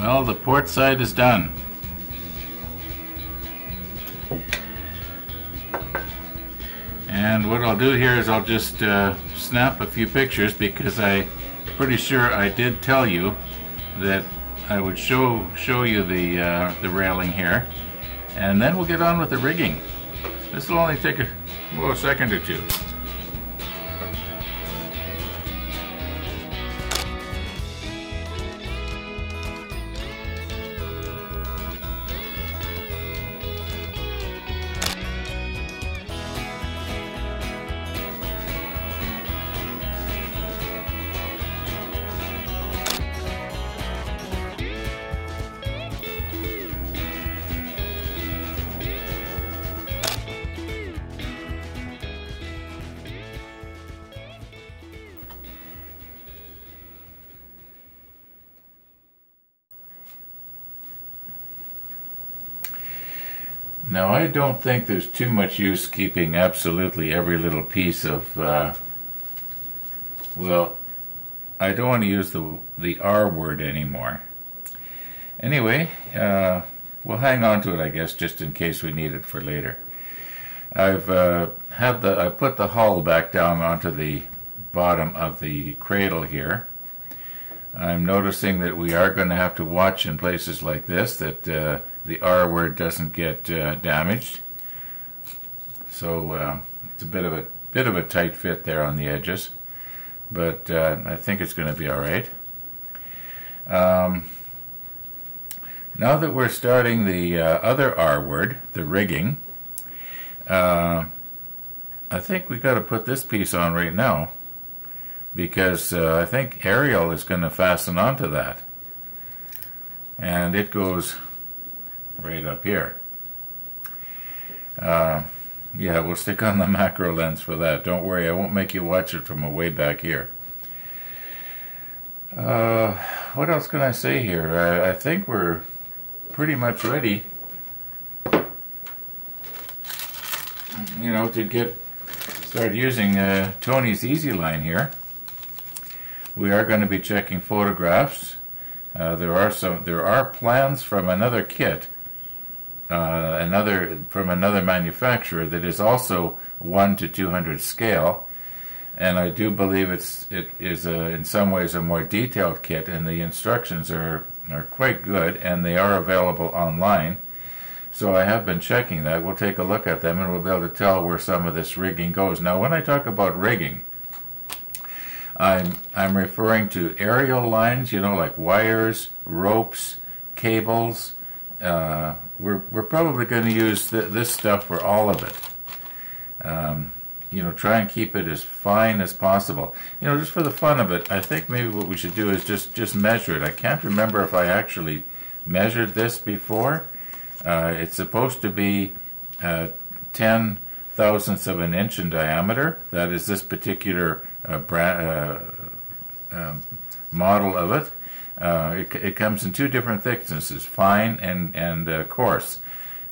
Well, the port side is done. And what I'll do here is I'll just snap a few pictures, because I'm pretty sure I did tell you that I would show you the railing here, and then we'll get on with the rigging. This will only take a second or two. Now, I don't think there's too much use keeping absolutely every little piece of, well, I don't want to use the R word anymore. Anyway, we'll hang on to it, I guess, just in case we need it for later. I've I put the hull back down onto the bottom of the cradle here. I'm noticing that we are going to have to watch in places like this that the R word doesn't get damaged, so it's a bit of a tight fit there on the edges, but I think it's going to be all right. Now that we're starting the other R word, the rigging, I think we got to put this piece on right now, because I think Ariel is going to fasten onto that, and it goes right up here. Yeah, we'll stick on the macro lens for that. Don't worry, I won't make you watch it from way back here. What else can I say here? I think we're pretty much ready, you know, to start using Tony's Easy Line here. We are going to be checking photographs. There are plans from another kit. From another manufacturer that is also 1:200 scale, and I do believe it is in some ways a more detailed kit, and the instructions are quite good, and they are available online. So I have been checking that. We'll take a look at them, and we'll be able to tell where some of this rigging goes. Now, when I talk about rigging, I'm referring to aerial lines, you know, like wires, ropes, cables. We're probably going to use this stuff for all of it. You know, try and keep it as fine as possible. You know, just for the fun of it, I think maybe what we should do is just measure it. I can't remember if I actually measured this before. It's supposed to be 10 thousandths of an inch in diameter. That is this particular model of it. It comes in two different thicknesses, fine and coarse,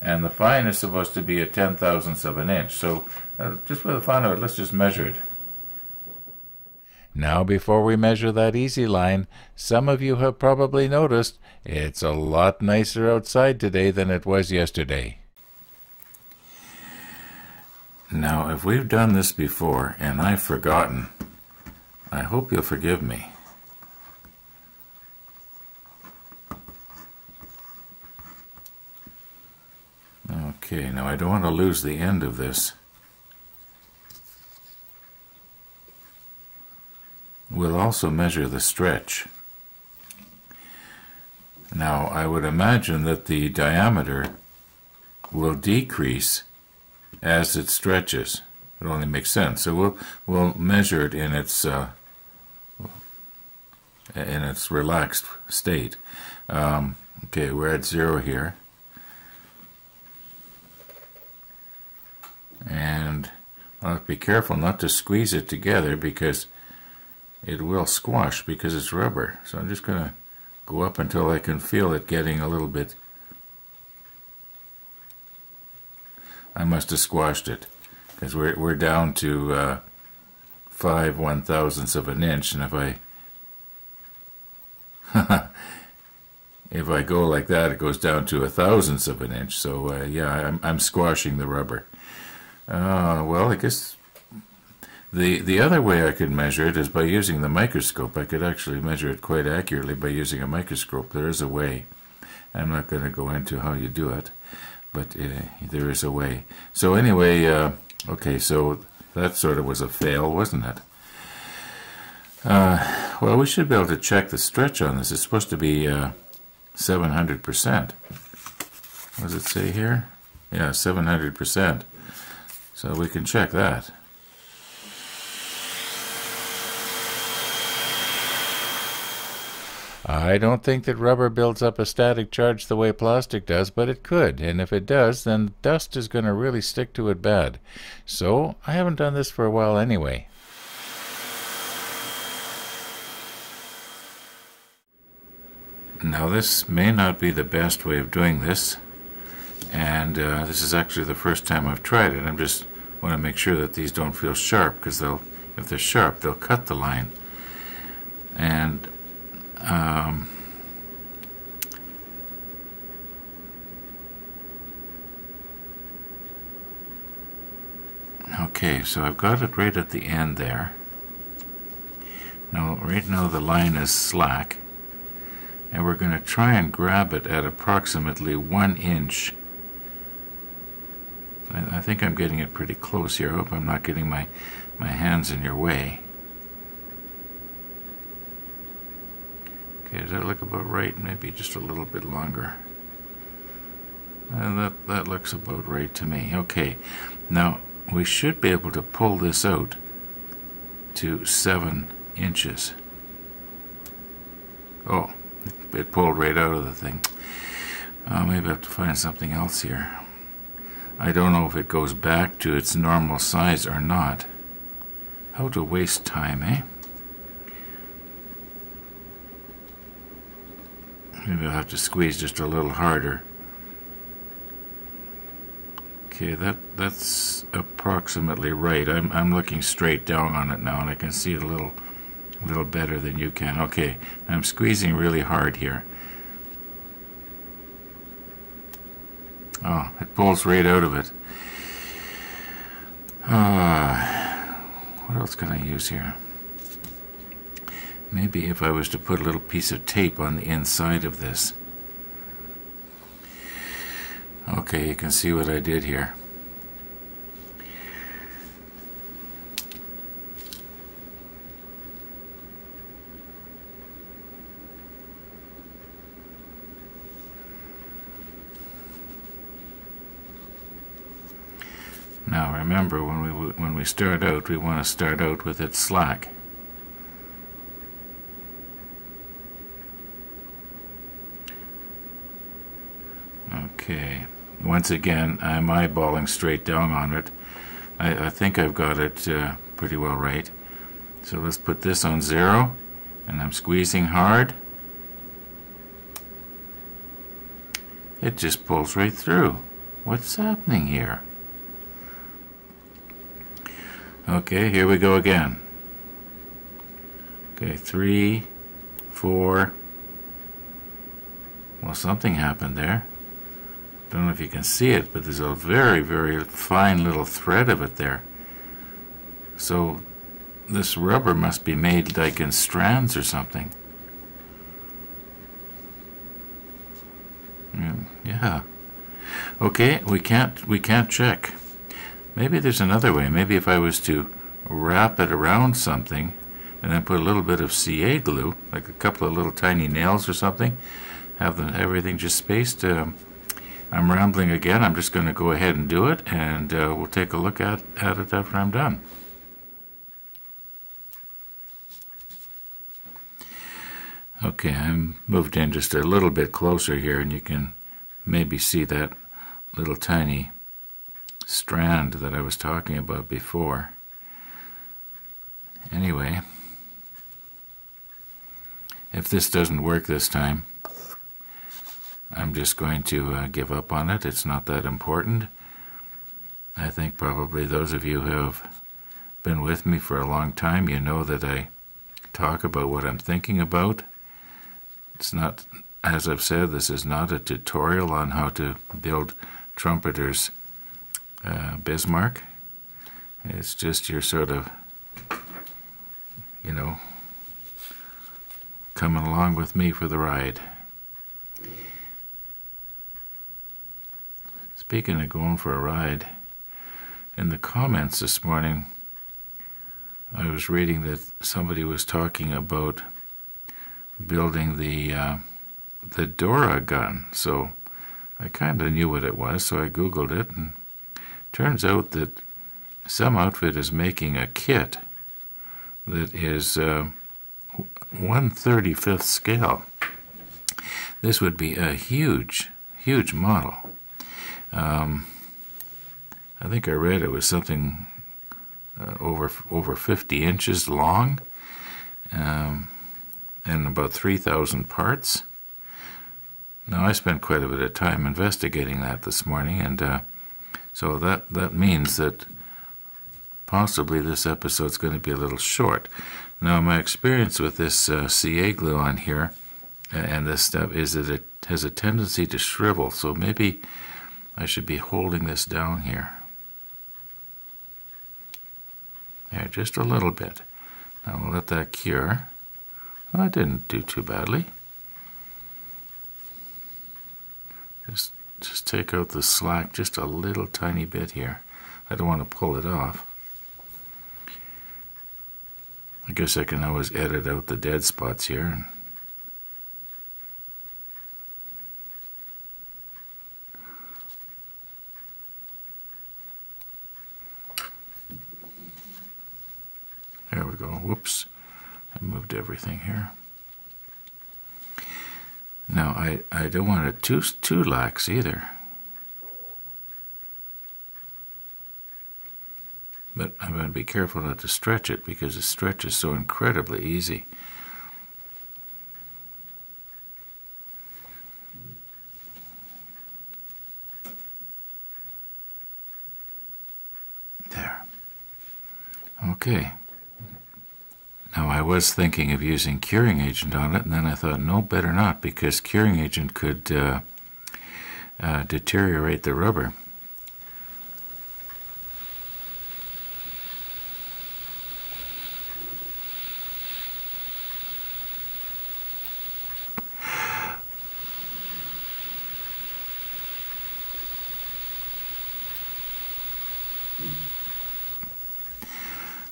and the fine is supposed to be 10 thousandths of an inch. So just for the fun of it, let's just measure it. Now, before we measure that Easy Line, some of you have probably noticed it's a lot nicer outside today than it was yesterday. Now, if we've done this before and I've forgotten, I hope you'll forgive me. Okay, now I don't want to lose the end of this. We'll also measure the stretch. Now, I would imagine that the diameter will decrease as it stretches. It only makes sense. So we'll measure it in its relaxed state. Okay, we're at 0 here. And I'll have to be careful not to squeeze it together, because it will squash, because it's rubber. So I'm just going to go up until I can feel it getting a little bit. I must have squashed it, because we're down to 5 one-thousandths of an inch, and if I if I go like that, it goes down to 1/1000th of an inch. So yeah, I'm squashing the rubber. Well, I guess the other way I could measure it is by using the microscope. I could actually measure it quite accurately by using a microscope. There is a way. I'm not going to go into how you do it, but there is a way. So anyway, okay, so that sort of was a fail, wasn't it? Well, we should be able to check the stretch on this. It's supposed to be 700%. What does it say here? Yeah, 700%. So we can check that. I don't think that rubber builds up a static charge the way plastic does, but it could, and if it does, then dust is going to really stick to it bad. So I haven't done this for a while anyway. Now this may not be the best way of doing this, and this is actually the first time I've tried it. I just want to make sure that these don't feel sharp, because if they're sharp, they'll cut the line. And okay, so I've got it right at the end there. Now, right now the line is slack, and we're going to try and grab it at approximately 1 inch. I think I'm getting it pretty close here. I hope I'm not getting my hands in your way. Okay, does that look about right? Maybe just a little bit longer. And that looks about right to me. Okay, now we should be able to pull this out to 7 inches. Oh, it pulled right out of the thing. Maybe I have to find something else here. I don't know if it goes back to its normal size or not. How to waste time, eh? Maybe I'll have to squeeze just a little harder. Okay, that's approximately right. I'm looking straight down on it now, and I can see it a little better than you can. Okay, I'm squeezing really hard here. Oh, it pulls right out of it. What else can I use here? Maybe if I was to put a little piece of tape on the inside of this. Okay, you can see what I did here. Now remember, when we start out, we want to start out with it slack. Okay, once again, I'm eyeballing straight down on it. I think I've got it pretty well right. So let's put this on 0, and I'm squeezing hard. It just pulls right through. What's happening here? Okay, here we go again. Okay, 3, 4. Well, something happened there. Don't know if you can see it, but there's a very, very fine little thread of it there. So this rubber must be made like in strands or something. Yeah. Okay, we can't check. Maybe there's another way. Maybe if I was to wrap it around something and then put a little bit of CA glue, like a couple of little tiny nails or something, have everything just spaced. I'm rambling again. I'm just going to go ahead and do it, and we'll take a look at it after I'm done. Okay, I'm moved in just a little bit closer here, and you can maybe see that little tiny strand that I was talking about before. Anyway, if this doesn't work this time, I'm just going to give up on it. It's not that important. I think probably those of you who have been with me for a long time, you know that I talk about what I'm thinking about. It's not As I've said, this is not a tutorial on how to build Trumpeter's Bismarck. It's just your sort of, you know, coming along with me for the ride. Speaking of going for a ride, in the comments this morning, I was reading that somebody was talking about building the Dora gun. So I kind of knew what it was, so I Googled it, and turns out that some outfit is making a kit that is 1/35th scale. This would be a huge, huge model. I think I read it was something over 50 inches long, and about 3,000 parts. Now, I spent quite a bit of time investigating that this morning, and so that means that possibly this episode's going to be a little short. Now, my experience with this CA glue on here and this stuff is that it has a tendency to shrivel, so maybe I should be holding this down here. There, just a little bit. Now we'll let that cure. Well, I didn't do too badly. Just take out the slack just a little tiny bit here. I don't want to pull it off. I guess I can always edit out the dead spots here. And there we go. Whoops. I moved everything here. Now, I don't want it too lax either. But I'm going to be careful not to stretch it, because the stretch is so incredibly easy. There. Okay. Now, I was thinking of using curing agent on it, and then I thought, no, better not, because curing agent could deteriorate the rubber.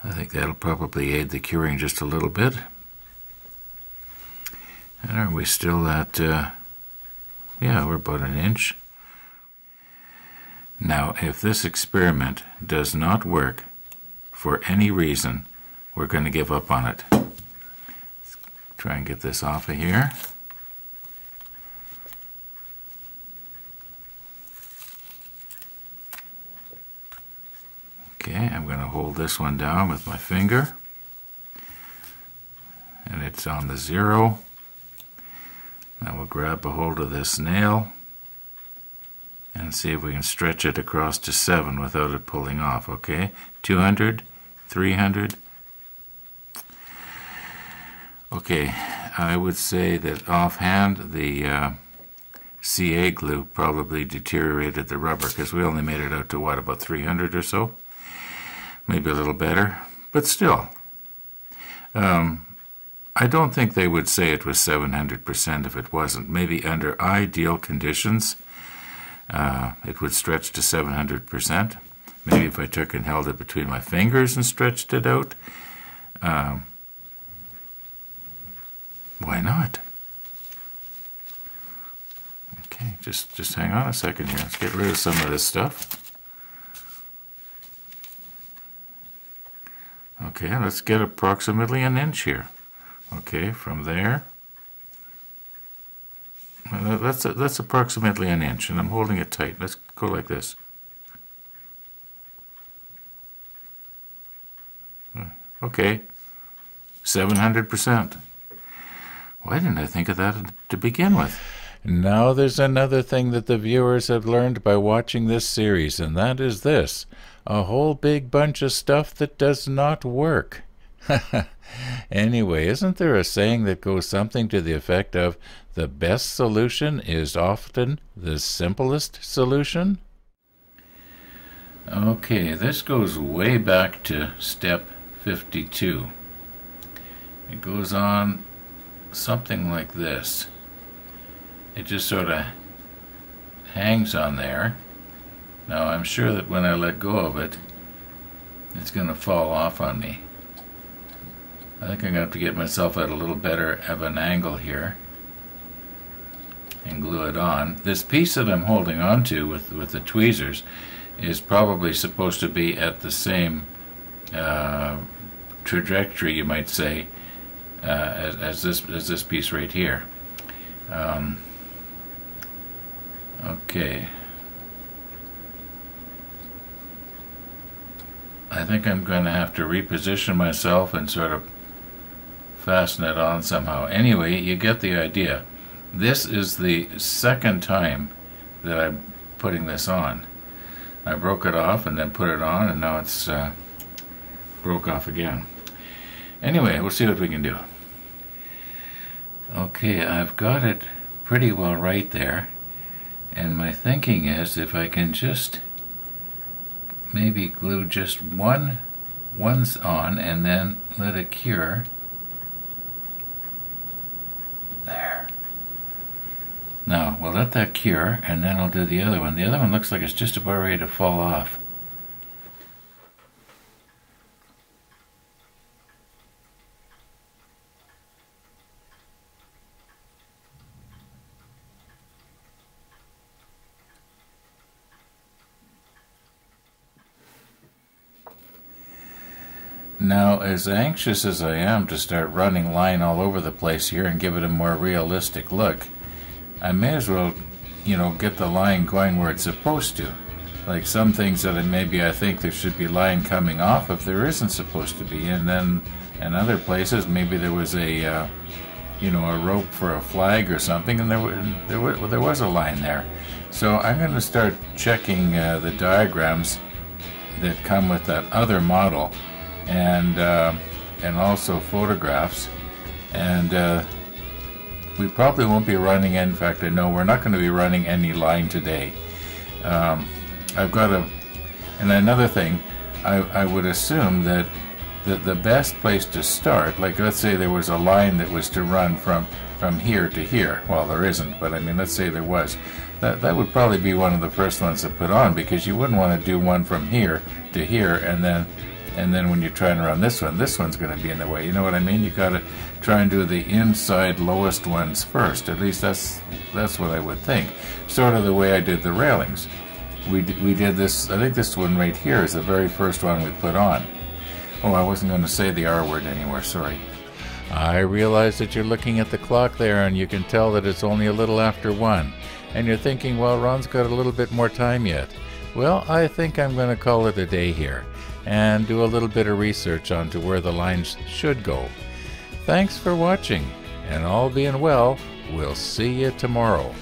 I think that'll probably aid the curing just a little bit. And are we still at, yeah, we're about an inch. Now, if this experiment does not work for any reason, we're going to give up on it. Let's try and get this off of here. Okay, I'm going to hold this one down with my finger, and it's on the zero. Now we'll grab a hold of this nail and see if we can stretch it across to 7 without it pulling off. Okay, 200, 300. Okay, I would say that offhand the CA glue probably deteriorated the rubber, because we only made it out to what, about 300 or so? Maybe a little better, but still. I don't think they would say it was 700% if it wasn't. Maybe under ideal conditions, it would stretch to 700%. Maybe if I took and held it between my fingers and stretched it out. Why not? Okay, just hang on a second here. Let's get rid of some of this stuff. Okay, let's get approximately an inch here. Okay, from there. Well, that's approximately an inch, and I'm holding it tight. Let's go like this. Okay, 700%. Why didn't I think of that to begin with? Now there's another thing that the viewers have learned by watching this series, and that is this: a whole big bunch of stuff that does not work. Anyway, isn't there a saying that goes something to the effect of, the best solution is often the simplest solution? Okay, this goes way back to step 52. It goes on something like this. It just sort of hangs on there. Now I'm sure that when I let go of it, it's going to fall off on me. I think I'm going to have to get myself at a little better of an angle here and glue it on. This piece that I'm holding on to with the tweezers is probably supposed to be at the same trajectory, you might say, as this piece right here. Okay. I think I'm going to have to reposition myself and sort of fasten it on somehow. Anyway, you get the idea. This is the second time that I'm putting this on. I broke it off and then put it on, and now it's broke off again. Anyway, we'll see what we can do. Okay, I've got it pretty well right there, and my thinking is if I can just maybe glue just one's on and then let it cure. There. Now we'll let that cure and then I'll do the other one. The other one looks like it's just about ready to fall off. Now, as anxious as I am to start running line all over the place here and give it a more realistic look, I may as well, you know, get the line going where it's supposed to. Like some things that maybe I think there should be line coming off if there isn't supposed to be, and then in other places maybe there was a, you know, a rope for a flag or something, and there was a line there. So I'm going to start checking the diagrams that come with that other model. And also photographs, and we probably won't be running in fact, I know we're not going to be running any line today. I've got a, and another thing, I would assume that the best place to start, like let's say there was a line that was to run from here to here, well there isn't, but I mean let's say there was, that would probably be one of the first ones to put on, because you wouldn't want to do one from here to here and then when you're trying to run this one, this one's going to be in the way. You know what I mean? You got to try and do the inside lowest ones first. At least that's what I would think. Sort of the way I did the railings. We did this, I think this one right here is the very first one we put on. Oh, I wasn't going to say the R word anywhere, sorry. I realize that you're looking at the clock there and you can tell that it's only a little after 1. And you're thinking, well, Ron's got a little bit more time yet. Well, I think I'm going to call it a day here and do a little bit of research onto where the lines should go. Thanks for watching, and all being well, we'll see you tomorrow.